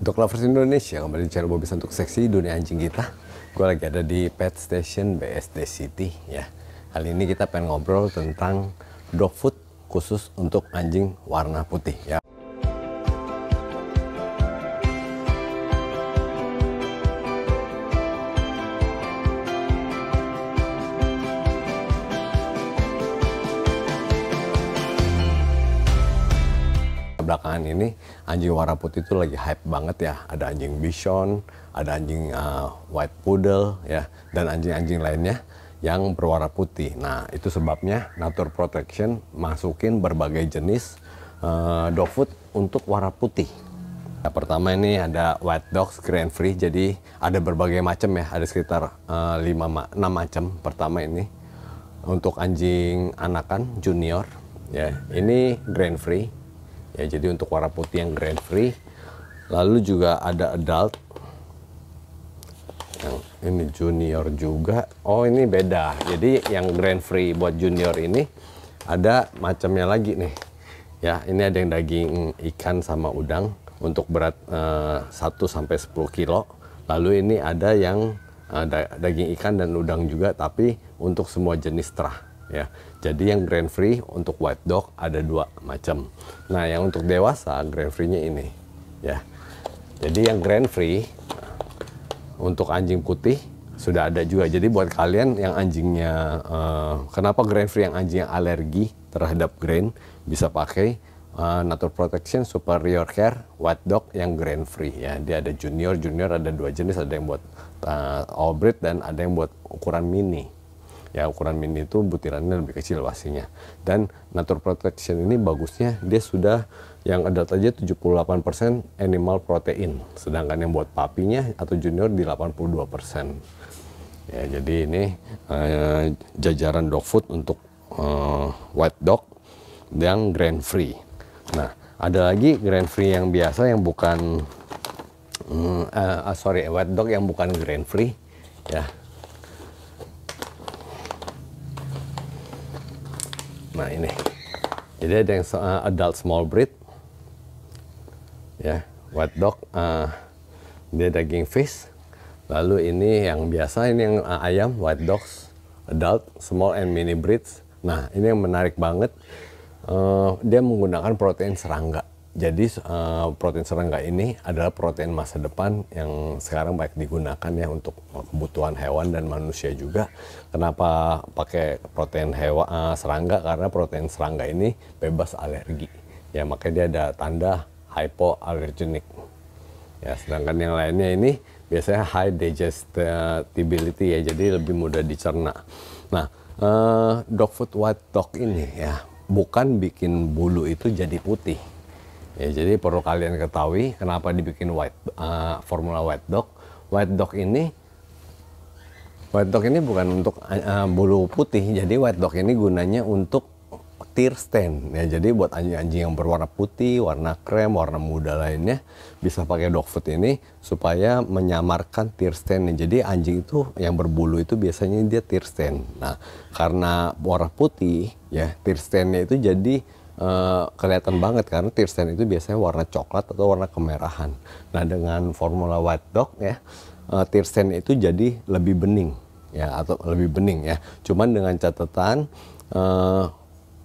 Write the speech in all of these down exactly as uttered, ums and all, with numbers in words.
Untuk lovers Indonesia, kembali di channel Bobis Untuk Seksi Dunia Anjing kita. Gue lagi ada di Pet Station B S D City ya. Kali ini kita pengen ngobrol tentang dog food khusus untuk anjing warna putih ya. Belakangan ini anjing warna putih itu lagi hype banget ya, ada anjing Bichon, ada anjing uh, White Poodle ya, dan anjing-anjing lainnya yang berwarna putih. Nah itu sebabnya Nature Protection masukin berbagai jenis uh, dog food untuk warna putih. Nah, pertama ini ada White Dogs Grain Free, jadi ada berbagai macam ya, ada sekitar uh, lima enam macam. Pertama ini untuk anjing anakan junior ya, ini grain free. Ya, jadi untuk warna putih yang grain free. Lalu juga ada adult yang ini junior juga. Oh ini beda, jadi yang grain free buat junior ini ada macamnya lagi nih ya. Ini ada yang daging ikan sama udang untuk berat eh, satu sampai sepuluh kilo. Lalu ini ada yang eh, daging ikan dan udang juga, tapi untuk semua jenis terah ya. Jadi yang grain free untuk white dog ada dua macam. Nah yang untuk dewasa grain free nya ini ya. Jadi yang grain free untuk anjing putih sudah ada juga. Jadi buat kalian yang anjingnya uh, kenapa grain free yang anjing yang alergi terhadap grain, bisa pakai uh, Nature Protection Superior Care White Dog yang grain free ya. Dia ada junior, junior ada dua jenis, ada yang buat uh, all breed dan ada yang buat ukuran mini. Ya ukuran mini itu butirannya lebih kecil pastinya. Dan Nature Protection ini bagusnya dia sudah yang adult aja tujuh puluh delapan persen animal protein, sedangkan yang buat papinya atau junior di delapan puluh dua persen. Ya jadi ini eh, jajaran dog food untuk eh, white dog yang grain free. Nah ada lagi grain free yang biasa yang bukan mm, eh, sorry white dog yang bukan grain free ya. Nah ini, jadi ada yang uh, adult small breed, ya white dog, uh, dia daging fish. Lalu ini yang biasa, ini yang uh, ayam white dogs, adult, small and mini breeds. Nah ini yang menarik banget, uh, dia menggunakan protein serangga. Jadi uh, protein serangga ini adalah protein masa depan yang sekarang banyak digunakan ya untuk kebutuhan hewan dan manusia juga. Kenapa pakai protein hewan uh, serangga? Karena protein serangga ini bebas alergi. Ya makanya dia ada tanda hypoallergenic. Ya sedangkan yang lainnya ini biasanya high digestibility ya, jadi lebih mudah dicerna. Nah, uh, dog food white dog ini ya bukan bikin bulu itu jadi putih. Ya, jadi perlu kalian ketahui kenapa dibikin white uh, formula white dog. White dog ini, white dog ini bukan untuk uh, bulu putih. Jadi white dog ini gunanya untuk tear stain. Ya, jadi buat anjing-anjing yang berwarna putih, warna krem, warna muda lainnya bisa pakai dog food ini supaya menyamarkan tear stain. Jadi anjing itu yang berbulu itu biasanya dia tear stain. Nah, karena warna putih, ya tear stainnya itu jadi Uh, kelihatan banget karena tear stain itu biasanya warna coklat atau warna kemerahan. Nah dengan formula white dog ya uh, tear stain itu jadi lebih bening ya, atau lebih bening ya. Cuman dengan catatan uh,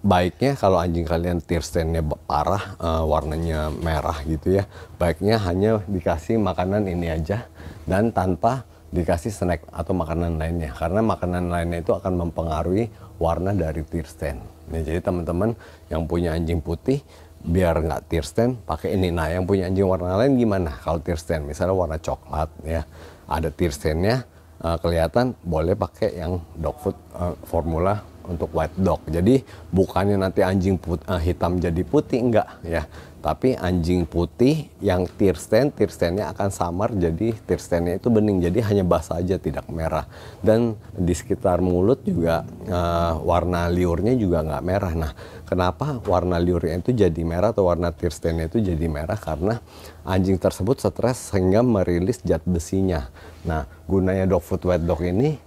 baiknya kalau anjing kalian tear stainnya parah, uh, warnanya merah gitu ya, baiknya hanya dikasih makanan ini aja dan tanpa dikasih snack atau makanan lainnya, karena makanan lainnya itu akan mempengaruhi warna dari tear stain. Nah, jadi teman-teman yang punya anjing putih biar nggak tear stain pakai ini. Nah yang punya anjing warna lain gimana? Kalau tear stain misalnya warna coklat ya, ada tear stainnya uh, kelihatan, boleh pakai yang dog food uh, formula untuk white dog. Jadi bukannya nanti anjing put, uh, hitam jadi putih, enggak ya, tapi anjing putih yang tear stain, tear stainnya akan samar, jadi tear stainnya itu bening, jadi hanya basah aja, tidak merah. Dan di sekitar mulut juga uh, warna liurnya juga nggak merah. Nah kenapa warna liurnya itu jadi merah atau warna tear stainnya itu jadi merah? Karena anjing tersebut stres sehingga merilis zat besinya. Nah gunanya dog food white dog ini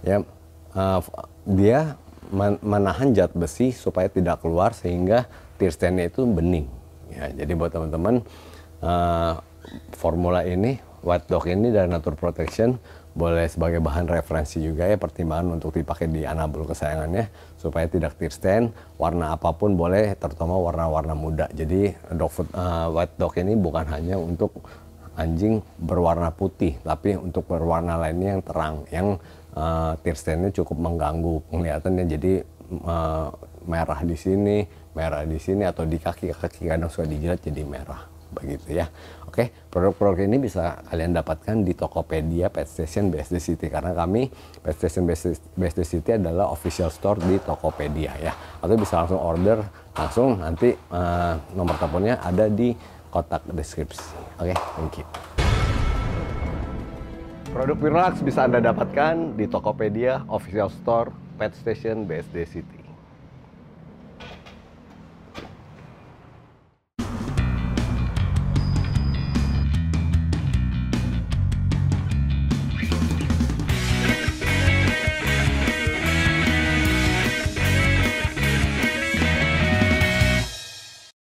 ya, Uh, dia menahan zat besi supaya tidak keluar sehingga tear stainnya itu bening ya. Jadi buat teman-teman uh, formula ini, white dog ini dari Nature Protection, boleh sebagai bahan referensi juga ya, pertimbangan untuk dipakai di anabul kesayangannya, supaya tidak tear stain. Warna apapun boleh, terutama warna-warna muda. Jadi dog food, uh, white dog ini bukan hanya untuk anjing berwarna putih, tapi untuk berwarna lainnya yang terang, yang uh, tear stainnya cukup mengganggu penglihatannya. Jadi uh, merah di sini, merah di sini, atau di kaki-kaki kadang suka dijilat jadi merah. Begitu ya. Oke, produk-produk ini bisa kalian dapatkan di Tokopedia Pet Station B S D City, karena kami Pet Station B S D City adalah official store di Tokopedia ya. Atau bisa langsung order langsung, nanti uh, nomor teleponnya ada di kotak deskripsi. Oke, thank you. Produk Pirnalux bisa Anda dapatkan di Tokopedia official store Pet Station B S D City.